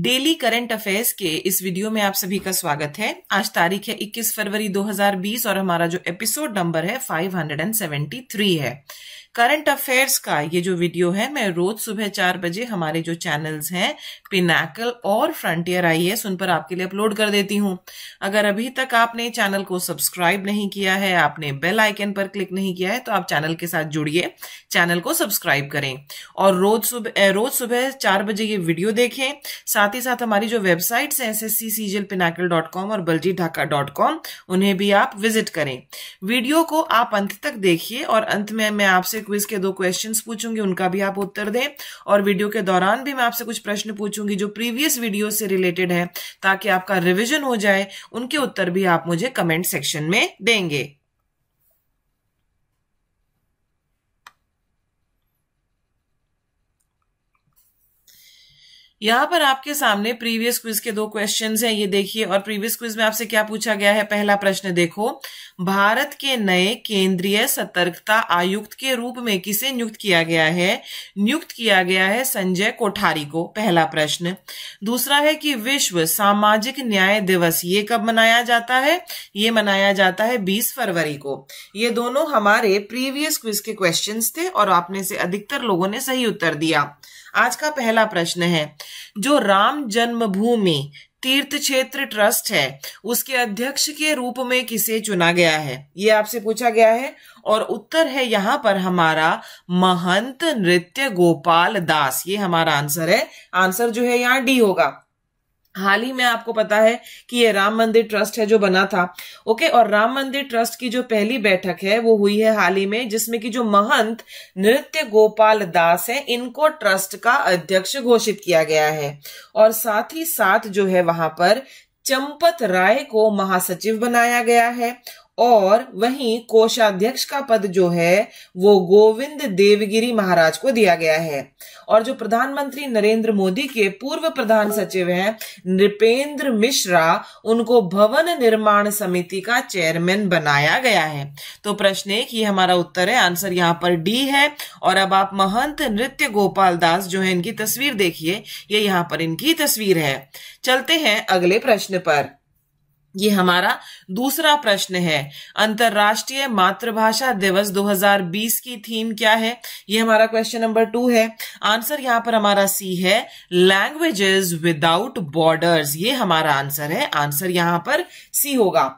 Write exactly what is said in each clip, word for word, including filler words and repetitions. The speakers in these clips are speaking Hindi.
डेली करंट अफेयर्स के इस वीडियो में आप सभी का स्वागत है। आज तारीख है इक्कीस फरवरी दो हज़ार बीस और हमारा जो एपिसोड नंबर है पाँच सौ तिहत्तर है। करंट अफेयर्स का ये जो वीडियो है मैं रोज सुबह चार बजे हमारे जो चैनल्स हैं पिनाकल और फ्रंटियर आईएएस उन पर आपके लिए अपलोड कर देती हूं। अगर अभी तक आपने चैनल को सब्सक्राइब नहीं किया है, आपने बेल आइकन पर क्लिक नहीं किया है तो आप चैनल के साथ जुड़िए, चैनल को सब्सक्राइब करें और रोज सुबह रोज सुबह चार बजे ये वीडियो देखें। साथ ही साथ हमारी जो वेबसाइट्स हैं SSC seasonal pinnacle dot com और बलजी ढाका डॉट कॉम उन्हें भी आप विजिट करें। वीडियो को आप अंत तक देखिए और अंत में मैं आपसे क्विज के दो क्वेश्चंस पूछूंगी, उनका भी आप उत्तर दें और वीडियो के दौरान भी मैं आपसे कुछ प्रश्न पूछूंगी जो प्रीवियस वीडियो से रिलेटेड है ताकि आपका रिविजन हो जाए। उनके उत्तर भी आप मुझे कमेंट सेक्शन में देंगे। यहाँ पर आपके सामने प्रीवियस क्विज के दो क्वेश्चंस हैं, ये देखिए। और प्रीवियस क्विज में आपसे क्या पूछा गया है, पहला प्रश्न देखो, भारत के नए केंद्रीय सतर्कता आयुक्त के रूप में किसे नियुक्त किया गया है? नियुक्त किया गया है संजय कोठारी को, पहला प्रश्न। दूसरा है कि विश्व सामाजिक न्याय दिवस ये कब मनाया जाता है? ये मनाया जाता है बीस फरवरी को। ये दोनों हमारे प्रीवियस क्विज के क्वेश्चंस थे और आप में से अधिकतर लोगों ने सही उत्तर दिया। आज का पहला प्रश्न है, जो राम जन्मभूमि तीर्थ क्षेत्र ट्रस्ट है उसके अध्यक्ष के रूप में किसे चुना गया है? ये आपसे पूछा गया है और उत्तर है यहाँ पर हमारा महंत नृत्य गोपाल दास, ये हमारा आंसर है। आंसर जो है यहाँ डी होगा। हाल ही में आपको पता है कि ये राम मंदिर ट्रस्ट है जो बना था, ओके। और राम मंदिर ट्रस्ट की जो पहली बैठक है वो हुई है हाल ही में, जिसमें कि जो महंत नृत्य गोपाल दास है इनको ट्रस्ट का अध्यक्ष घोषित किया गया है। और साथ ही साथ जो है वहां पर चंपत राय को महासचिव बनाया गया है और वहीं कोषाध्यक्ष का पद जो है वो गोविंद देवगिरी महाराज को दिया गया है। और जो प्रधानमंत्री नरेंद्र मोदी के पूर्व प्रधान सचिव हैं नृपेंद्र मिश्रा, उनको भवन निर्माण समिति का चेयरमैन बनाया गया है। तो प्रश्न एक, ये हमारा उत्तर है, आंसर यहाँ पर डी है। और अब आप महंत नृत्य गोपाल दास जो है इनकी तस्वीर देखिए, ये यहाँ पर इनकी तस्वीर है। चलते हैं अगले प्रश्न पर। ये हमारा दूसरा प्रश्न है, अंतर्राष्ट्रीय मातृभाषा दिवस दो हज़ार बीस की थीम क्या है? ये हमारा क्वेश्चन नंबर टू है। आंसर यहाँ पर हमारा सी है, लैंग्वेजेस विदाउट बॉर्डर्स, ये हमारा आंसर है। आंसर यहाँ पर सी होगा,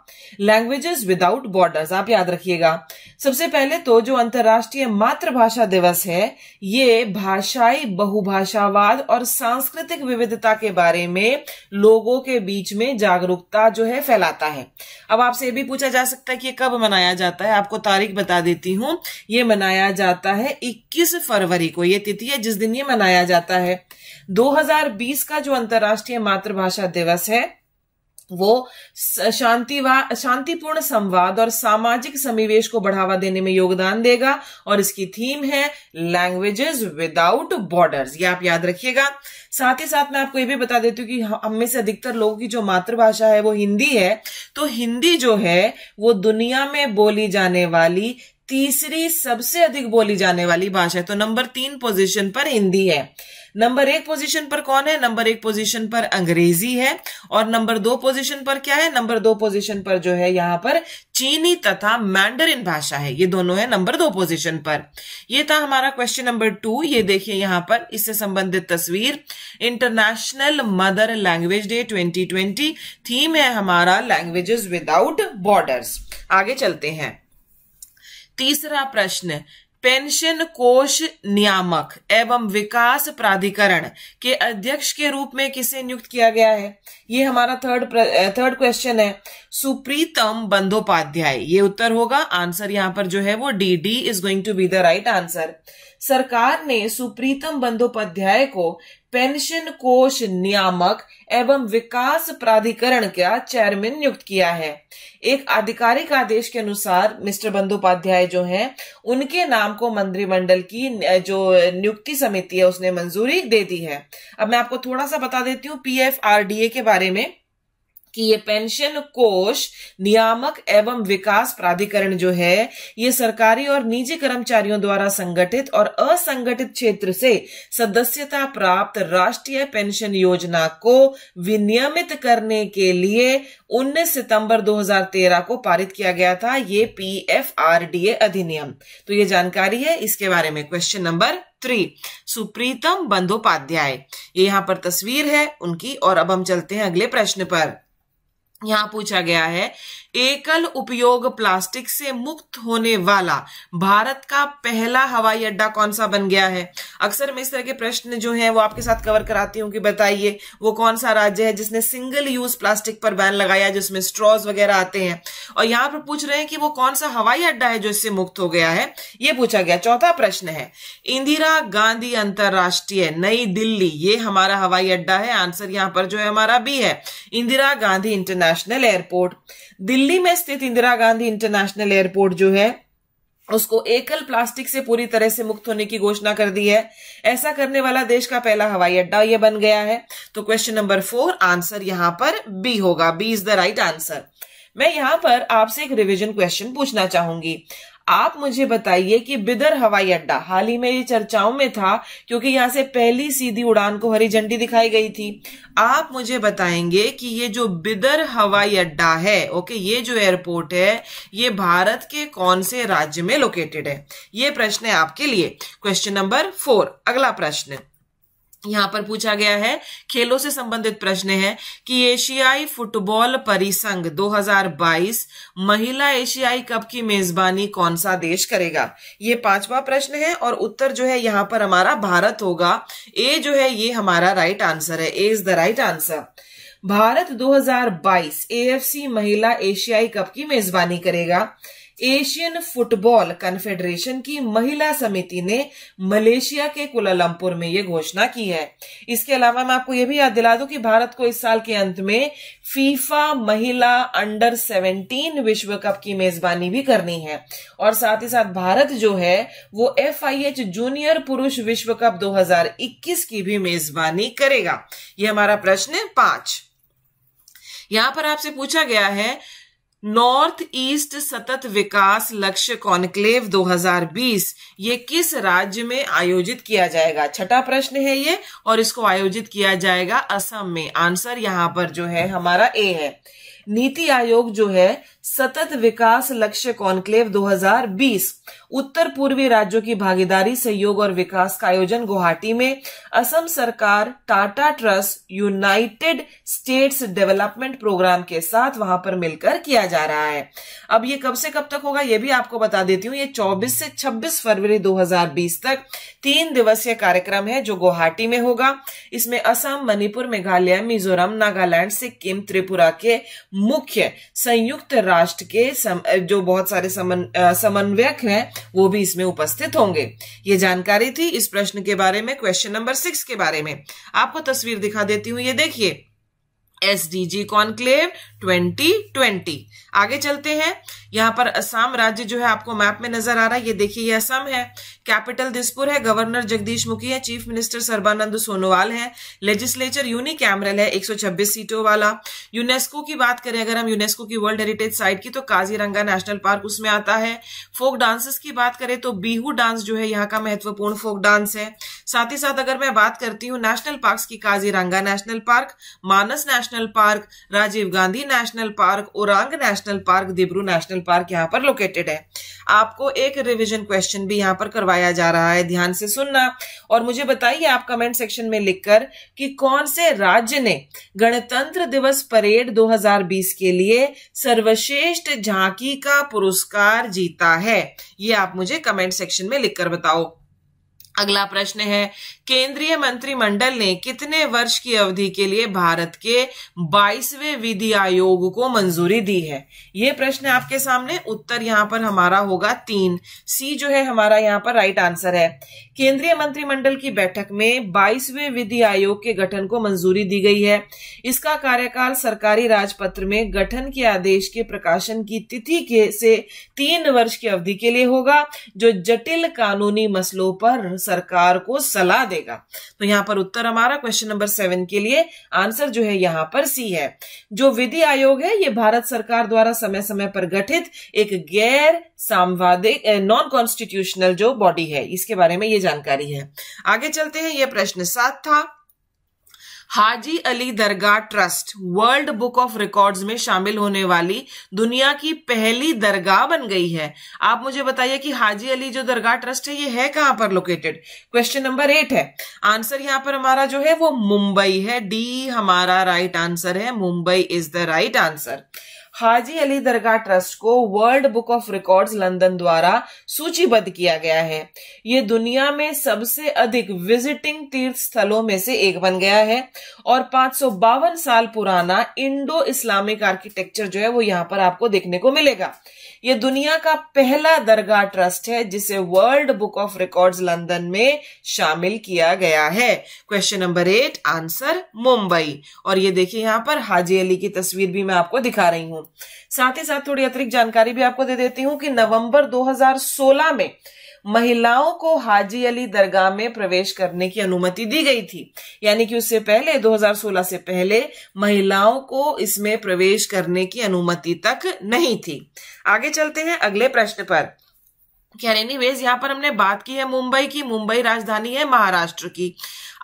लैंग्वेजेस विदाउट बॉर्डर्स। आप याद रखिएगा, सबसे पहले तो जो अंतर्राष्ट्रीय मातृभाषा दिवस है ये भाषाई बहुभाषावाद और सांस्कृतिक विविधता के बारे में लोगों के बीच में जागरूकता जो है फैलाता है। अब आपसे भी पूछा जा सकता है कि कब मनाया जाता है, आपको तारीख बता देती हूं। यह मनाया जाता है इक्कीस फरवरी को, यह तिथि है जिस दिन यह मनाया जाता है। दो हज़ार बीस का जो अंतर्राष्ट्रीय मातृभाषा दिवस है वो शांतिवा शांतिपूर्ण संवाद और सामाजिक समिवेश को बढ़ावा देने में योगदान देगा और इसकी थीम है लैंग्वेजेस विदाउट बॉर्डर्स, ये आप याद रखिएगा। साथ ही साथ मैं आपको ये भी बता देती हूँ कि हम में से अधिकतर लोगों की जो मातृभाषा है वो हिंदी है, तो हिंदी जो है वो दुनिया में बोली जाने वाली तीसरी सबसे अधिक बोली जाने वाली भाषा है। तो नंबर तीन पोजीशन पर हिंदी है। नंबर एक पोजीशन पर कौन है? नंबर एक पोजीशन पर अंग्रेजी है और नंबर दो पोजीशन पर क्या है? नंबर दो पोजीशन पर जो है यहाँ पर चीनी तथा मैंडरिन भाषा है, ये दोनों है नंबर दो पोजीशन पर। ये था हमारा क्वेश्चन नंबर टू। ये देखिए यहाँ पर इससे संबंधित तस्वीर, international mother language day twenty twenty, theme है हमारा लैंग्वेजेस विदाउट बॉर्डर्स। आगे चलते हैं, तीसरा प्रश्न, पेंशन कोष नियामक एवं विकास प्राधिकरण के अध्यक्ष के रूप में किसे नियुक्त किया गया है? ये हमारा थर्ड थर्ड क्वेश्चन है, सुप्रीतम बंदोपाध्याय, ये उत्तर होगा। आंसर यहाँ पर जो है वो D, D is going to be the right answer. सरकार ने सुप्रीतम बंदोपाध्याय को पेंशन कोष नियामक एवं विकास प्राधिकरण का चेयरमैन नियुक्त किया है। एक आधिकारिक आदेश के अनुसार मिस्टर बंदोपाध्याय जो हैं उनके नाम को मंत्रिमंडल की जो नियुक्ति समिति है उसने मंजूरी दे दी है। अब मैं आपको थोड़ा सा बता देती हूँ पीएफआरडीए के बारे में कि ये पेंशन कोष नियामक एवं विकास प्राधिकरण जो है ये सरकारी और निजी कर्मचारियों द्वारा संगठित और असंगठित क्षेत्र से सदस्यता प्राप्त राष्ट्रीय पेंशन योजना को विनियमित करने के लिए उन्नीस सितंबर दो हज़ार तेरह को पारित किया गया था, ये पीएफआरडीए अधिनियम। तो ये जानकारी है इसके बारे में। Question number three, Supritam Bandopadhyay, ये यहाँ पर तस्वीर है उनकी। और अब हम चलते हैं अगले प्रश्न पर। यहाँ पूछा गया है, एकल उपयोग प्लास्टिक से मुक्त होने वाला भारत का पहला हवाई अड्डा कौन सा बन गया है? अक्सर मैं इस तरह के प्रश्न जो हैं वो आपके साथ कवर कराती हूँ कि बताइए वो कौन सा राज्य है जिसने सिंगल यूज प्लास्टिक पर बैन लगाया, जिसमें स्ट्रॉज वगैरह आते हैं। और यहाँ पर पूछ रहे हैं कि वो कौन सा हवाई अड्डा है जो इससे मुक्त हो गया है, ये पूछा गया। चौथा प्रश्न है, इंदिरा गांधी अंतरराष्ट्रीय नई दिल्ली, ये हमारा हवाई अड्डा है। आंसर यहाँ पर जो है हमारा बी है, इंदिरा गांधी इंटरनेशनल एयरपोर्ट। दिल्ली में स्थित इंदिरा गांधी इंटरनेशनल एयरपोर्ट जो है उसको एकल प्लास्टिक से पूरी तरह से मुक्त होने की घोषणा कर दी है। ऐसा करने वाला देश का पहला हवाई अड्डा यह बन गया है। तो क्वेश्चन नंबर फोर, आंसर यहां पर बी होगा। B is the right answer. मैं यहां पर आपसे एक रिवीजन क्वेश्चन पूछना चाहूंगी। आप मुझे बताइए कि बिदर हवाई अड्डा हाल ही में ये चर्चाओं में था क्योंकि यहां से पहली सीधी उड़ान को हरी झंडी दिखाई गई थी। आप मुझे बताएंगे कि ये जो बिदर हवाई अड्डा है, ओके, ये जो एयरपोर्ट है ये भारत के कौन से राज्य में लोकेटेड है? ये प्रश्न है आपके लिए। Question number four. अगला प्रश्न यहाँ पर पूछा गया है, खेलों से संबंधित प्रश्न है कि एशियाई फुटबॉल परिसंघ दो हज़ार बाईस महिला एशियाई कप की मेजबानी कौन सा देश करेगा? ये पांचवा प्रश्न है और उत्तर जो है यहाँ पर हमारा भारत होगा। ए जो है ये हमारा राइट आंसर है। A is the right answer. Bharat दो हज़ार बाईस एएफसी महिला एशियाई कप की मेजबानी करेगा। एशियन फुटबॉल कॉन्फेडरेशन की महिला समिति ने मलेशिया के कुलालंपुर में यह घोषणा की है। इसके अलावा मैं आपको यह भी याद दिला दूं कि भारत को इस साल के अंत में फीफा महिला अंडर सेवेंटीन विश्व कप की मेजबानी भी करनी है। और साथ ही साथ भारत जो है वो एफआईएच जूनियर पुरुष विश्व कप दो हज़ार इक्कीस की भी मेजबानी करेगा। यह हमारा प्रश्न पांच। यहां पर आपसे पूछा गया है, नॉर्थ ईस्ट सतत विकास लक्ष्य कॉन्क्लेव दो हज़ार बीस ये किस राज्य में आयोजित किया जाएगा? छठा प्रश्न है ये और इसको आयोजित किया जाएगा असम में। आंसर यहाँ पर जो है हमारा ए है। नीति आयोग जो है सतत विकास लक्ष्य कॉन्क्लेव दो हज़ार बीस उत्तर पूर्वी राज्यों की भागीदारी, सहयोग और विकास का आयोजन गुवाहाटी में असम सरकार, Tata trust, United states development programme के साथ वहां पर मिलकर किया जा रहा है। अब ये कब से कब तक होगा ये भी आपको बता देती हूँ। ये चौबीस से छब्बीस फरवरी दो हज़ार बीस तक तीन दिवसीय कार्यक्रम है जो गुवाहाटी में होगा। इसमें असम, मणिपुर, मेघालय, मिजोरम, नागालैंड, सिक्किम, त्रिपुरा के मुख्य संयुक्त राष्ट्र के सम, जो बहुत सारे समन, समन्वयक हैं वो भी इसमें उपस्थित होंगे। ये जानकारी थी इस प्रश्न के बारे में। क्वेश्चन नंबर सिक्स के बारे में आपको तस्वीर दिखा देती हूँ। ये देखिए, एसडीजी कॉन्क्लेव ट्वेंटी ट्वेंटी। आगे चलते हैं। यहाँ पर असम राज्य जो है आपको मैप में नजर आ रहा है। ये देखिए, ये असम है। कैपिटल दिसपुर है। गवर्नर जगदीश मुखी है। चीफ मिनिस्टर सर्बानंद सोनोवाल है। लेजिस्लेचर यूनिकैमरल है, एक सौ छब्बीस सीटों वाला। यूनेस्को की बात करें, अगर हम यूनेस्को की वर्ल्ड हेरिटेज साइट की, तो काजीरंगा नेशनल पार्क उसमें आता है। फोक डांसेस की बात करें तो बिहू डांस जो है यहाँ का महत्वपूर्ण फोक डांस है। साथ ही साथ अगर मैं बात करती हूँ नेशनल पार्क की, Kaziranga national park, Manas national park, Rajiv Gandhi national park, Orang national park, Dibru national park यहाँ पर लोकेटेड है। आपको एक रिवीजन क्वेश्चन भी यहाँ पर करवाया जा रहा है, ध्यान से सुनना। और मुझे बताइए आप कमेंट सेक्शन में लिखकर कि कौन से राज्य ने गणतंत्र दिवस परेड दो हज़ार बीस के लिए सर्वश्रेष्ठ झांकी का पुरस्कार जीता है। ये आप मुझे कमेंट सेक्शन में लिखकर बताओ। अगला प्रश्न है, केंद्रीय मंत्रिमंडल ने कितने वर्ष की अवधि के लिए भारत के बाईसवें विधि आयोग को मंजूरी दी है? ये प्रश्न आपके सामने। उत्तर यहाँ पर हमारा होगा तीन। सी जो है हमारा यहाँ पर राइट आंसर है। केंद्रीय मंत्रिमंडल की बैठक में बाईसवें विधि आयोग के गठन को मंजूरी दी गई है। इसका कार्यकाल सरकारी राजपत्र में गठन के आदेश के प्रकाशन की तिथि के से तीन वर्ष की अवधि के लिए होगा, जो जटिल कानूनी मसलों पर सरकार को सलाह देगा। तो यहाँ पर उत्तर हमारा क्वेश्चन नंबर सेवन के लिए आंसर जो है यहाँ पर सी है। जो विधि आयोग है ये भारत सरकार द्वारा समय समय पर गठित एक गैर सांवादिक नॉन कॉन्स्टिट्यूशनल जो बॉडी है, इसके बारे में ये जानकारी है। आगे चलते हैं, यह प्रश्न सात था। Haji Ali Dargah trust world book of records में शामिल होने वाली दुनिया की पहली दरगाह बन गई है। आप मुझे बताइए कि हाजी अली जो दरगाह ट्रस्ट है ये है कहां पर लोकेटेड। क्वेश्चन नंबर एट है, आंसर यहां पर हमारा जो है वो मुंबई है। डी हमारा राइट आंसर है, Mumbai is the right answer. Haji Ali Dargah trust को world book of records London द्वारा सूचीबद्ध किया गया है। ये दुनिया में सबसे अधिक विजिटिंग तीर्थ स्थलों में से एक बन गया है और पांच सौ बावन साल पुराना इंडो इस्लामिक आर्किटेक्चर जो है वो यहाँ पर आपको देखने को मिलेगा। ये दुनिया का पहला दरगाह ट्रस्ट है जिसे world book of records London में शामिल किया गया है। Question number eight answer Mumbai. और ये देखिए यहाँ पर हाजी अली की तस्वीर भी मैं आपको दिखा रही हूँ। साथ ही साथ थोड़ी अतिरिक्त जानकारी भी आपको दे देती हूँ कि नवंबर दो हज़ार सोलह में महिलाओं को हाजी अली दरगाह में प्रवेश करने की अनुमति दी गई थी, यानी कि उससे पहले दो हज़ार सोलह से पहले महिलाओं को इसमें प्रवेश करने की अनुमति तक नहीं थी। आगे चलते हैं अगले प्रश्न पर। खैर एनीवेज यहाँ पर हमने बात की है मुंबई की, मुंबई राजधानी है महाराष्ट्र की।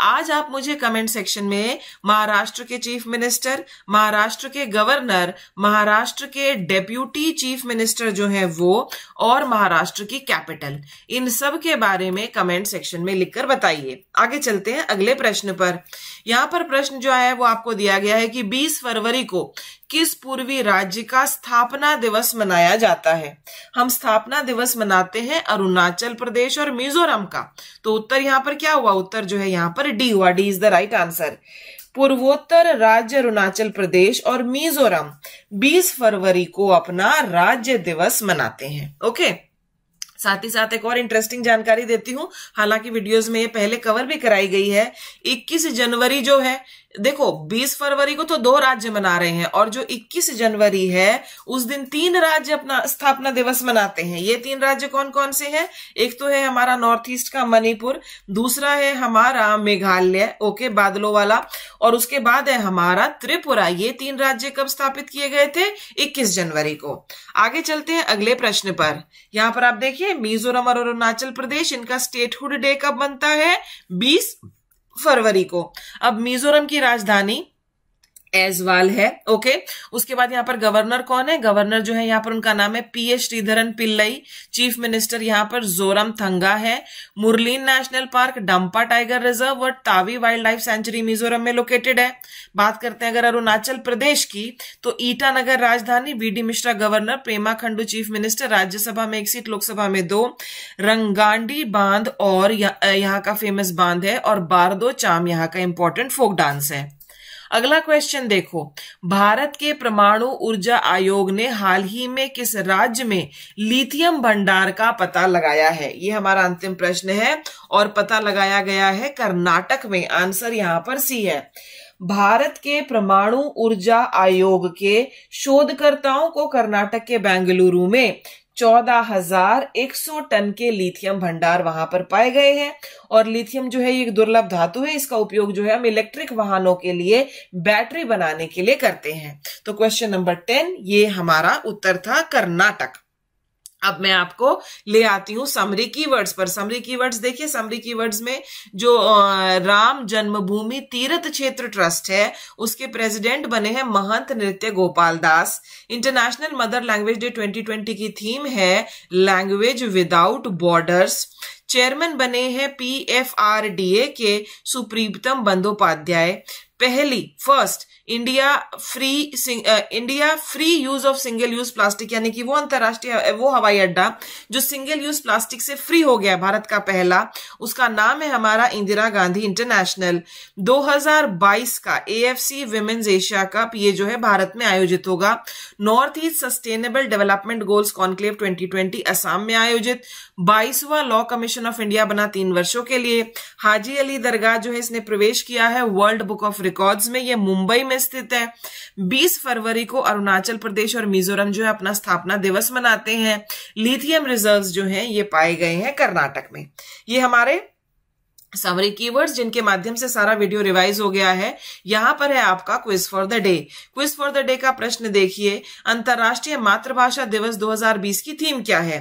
आज आप मुझे कमेंट सेक्शन में महाराष्ट्र के चीफ मिनिस्टर, महाराष्ट्र के गवर्नर, महाराष्ट्र के डेप्यूटी चीफ मिनिस्टर जो है वो, और महाराष्ट्र की कैपिटल, इन सब के बारे में कमेंट सेक्शन में लिखकर बताइए। आगे चलते हैं अगले प्रश्न पर। यहाँ पर प्रश्न जो है वो आपको दिया गया है कि बीस फरवरी को किस पूर्वी राज्य का स्थापना दिवस मनाया जाता है। हम स्थापना दिवस मनाते हैं अरुणाचल प्रदेश और मिजोरम का। तो उत्तर यहाँ पर क्या हुआ, उत्तर जो है यहाँ पर डी हुआ। D is the right answer. पूर्वोत्तर राज्य अरुणाचल प्रदेश और मिजोरम बीस फरवरी को अपना राज्य दिवस मनाते हैं। ओके, साथ ही साथ एक और इंटरेस्टिंग जानकारी देती हूं, हालांकि वीडियोस में ये पहले कवर भी कराई गई है। इक्कीस जनवरी जो है, देखो बीस फरवरी को तो दो राज्य मना रहे हैं और जो इक्कीस जनवरी है उस दिन तीन राज्य अपना स्थापना दिवस मनाते हैं। ये तीन राज्य कौन कौन से हैं? एक तो है हमारा नॉर्थ ईस्ट का मणिपुर, दूसरा है हमारा मेघालय, ओके बादलों वाला, और उसके बाद है हमारा त्रिपुरा। ये तीन राज्य कब स्थापित किए गए थे? इक्कीस जनवरी को। आगे चलते हैं अगले प्रश्न पर। यहाँ पर आप देखिए मिजोरम और अरुणाचल प्रदेश, इनका स्टेटहुड डे कब बनता है? बीस फरवरी को। अब मिजोरम की राजधानी एजवाल है, ओके। उसके बाद यहाँ पर गवर्नर कौन है? गवर्नर जो है यहाँ पर उनका नाम है P H Sreedharan Pillai. Chief minister यहाँ पर जोरम थंगा है। Murlen national park, Dampa tiger reserve और Tawi wild life sanctuary Mizoram में लोकेटेड है। बात करते हैं अगर अरुणाचल प्रदेश की, तो ईटानगर राजधानी, B D Mishra governor, Pema Khandu chief minister, Rajya Sabha में एक सीट, लोकसभा में दो, रंगांडी बांध और यह, यहाँ का फेमस बांध है, और बारदो चाम यहाँ का इंपॉर्टेंट फोक डांस है। अगला क्वेश्चन देखो, भारत के परमाणु ऊर्जा आयोग ने हाल ही में किस राज्य में लिथियम भंडार का पता लगाया है? ये हमारा अंतिम प्रश्न है और पता लगाया गया है कर्नाटक में। आंसर यहाँ पर सी है। भारत के परमाणु ऊर्जा आयोग के शोधकर्ताओं को कर्नाटक के बेंगलुरु में चौदह हजार एक सौ टन के लिथियम भंडार वहां पर पाए गए हैं। और लिथियम जो है ये एक दुर्लभ धातु है, इसका उपयोग जो है हम इलेक्ट्रिक वाहनों के लिए बैटरी बनाने के लिए करते हैं। तो क्वेश्चन नंबर टेन ये हमारा उत्तर था कर्नाटक। अब मैं आपको ले आती हूँ समरी कीवर्ड्स पर। समरी कीवर्ड्स देखिए, समरी कीवर्ड्स में जो राम जन्मभूमि तीर्थ क्षेत्र ट्रस्ट है उसके प्रेसिडेंट बने हैं Mahant Nritya Gopal Das. International mother language day twenty twenty की थीम है लैंग्वेज विदाउट बॉर्डर्स। चेयरमैन बने हैं P F R D A के सुप्रीतम बंदोपाध्याय। पहली first India free India free use of single use plastic, यानी कि वो अंतरराष्ट्रीय वो हवाई अड्डा जो सिंगल यूज प्लास्टिक से फ्री हो गया, भारत का पहला, उसका नाम है हमारा इंदिरा गांधी इंटरनेशनल। दो हज़ार बाईस का एएफसी विमेन्स एशिया कप ये जो है भारत में आयोजित होगा। North east sustainable development goals conclave twenty twenty Assam में आयोजित। बाईसवां लॉ कमीशन ऑफ इंडिया बना तीन वर्षों के लिए। हाजी अली दरगाह जो है इसने प्रवेश किया है वर्ल्ड बुक ऑफ रिकॉर्ड्स में, यह मुंबई में स्थित है। बीस फरवरी को अरुणाचल प्रदेश और मिजोरम जो है अपना स्थापना दिवस मनाते हैं। लिथियम रिजर्व्स जो हैं ये पाए गए हैं कर्नाटक में। ये हमारे समरी कीवर्ड्स जिनके माध्यम से सारा वीडियो रिवाइज हो गया है। यहाँ पर है आपका quiz for the day. Quiz for the day का प्रश्न देखिए, अंतर्राष्ट्रीय मातृभाषा दिवस दो हज़ार बीस की थीम क्या है?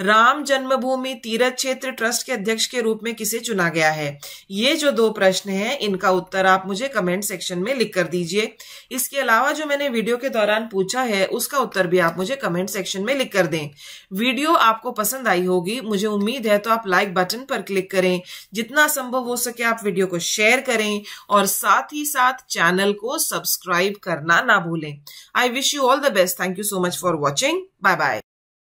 राम जन्मभूमि तीर्थ क्षेत्र ट्रस्ट के अध्यक्ष के रूप में किसे चुना गया है? ये जो दो प्रश्न हैं, इनका उत्तर आप मुझे कमेंट सेक्शन में लिख कर दीजिए। इसके अलावा जो मैंने वीडियो के दौरान पूछा है उसका उत्तर भी आप मुझे कमेंट सेक्शन में लिख कर दें। वीडियो आपको पसंद आई होगी, मुझे उम्मीद है, तो आप लाइक बटन पर क्लिक करें। जितना संभव हो सके आप वीडियो को शेयर करें और साथ ही साथ चैनल को सब्सक्राइब करना ना भूलें। I wish you all the best. Thank you so much for watching. Bye bye.